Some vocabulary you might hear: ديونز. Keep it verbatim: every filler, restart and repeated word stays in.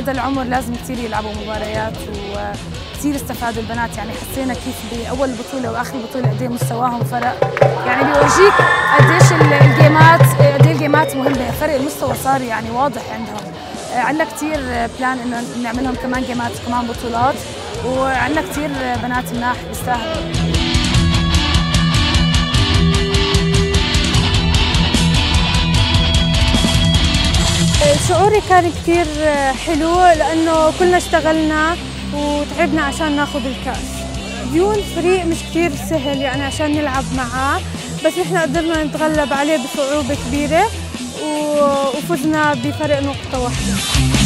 بهذا العمر لازم كثير يلعبوا مباريات، وكثير استفادوا البنات. يعني حسينا كيف باول بطوله واخر بطوله قد ايه مستواهم فرق، يعني بيورجيك قديش الجيمات قد ايه الجيمات مهمه. فرق المستوى صار يعني واضح عندهم. عندنا كثير بلان انه نعملهم كمان جيمات كمان بطولات، وعندنا كثير بنات مناح بيستاهلوا. شعوري كان كثير حلو لأنه كلنا اشتغلنا وتعبنا عشان ناخذ الكأس. ديونز فريق مش كثير سهل يعني عشان نلعب معاه، بس نحن قدرنا نتغلب عليه بصعوبة كبيرة وفزنا بفرق نقطة واحدة.